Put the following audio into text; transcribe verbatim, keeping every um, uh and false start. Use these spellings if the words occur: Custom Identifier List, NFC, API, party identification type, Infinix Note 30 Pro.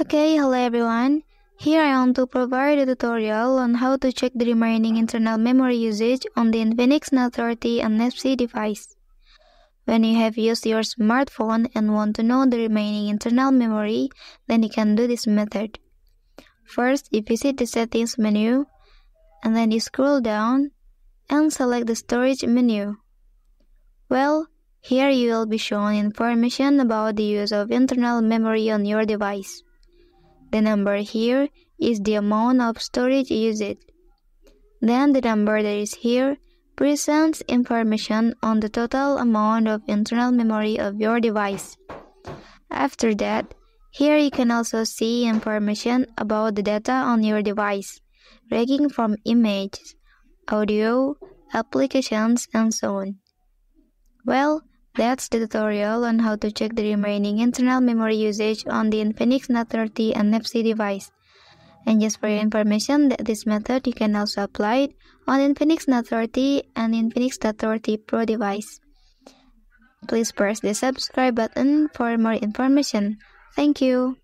Okay, hello everyone. Here I want to provide a tutorial on how to check the remaining internal memory usage on the Infinix Note thirty N F C device. When you have used your smartphone and want to know the remaining internal memory, then you can do this method. First, you visit the settings menu, and then you scroll down and select the storage menu. Well, here you will be shown information about the use of internal memory on your device. The number here is the amount of storage used. Then the number that is here presents information on the total amount of internal memory of your device. After that, here you can also see information about the data on your device, ranging from images, audio, applications, and so on. Well, that's the tutorial on how to check the remaining internal memory usage on the Infinix Note thirty N F C device. And just for your information, that this method you can also apply it on Infinix Note thirty and Infinix Note thirty Pro device. Please press the subscribe button for more information. Thank you.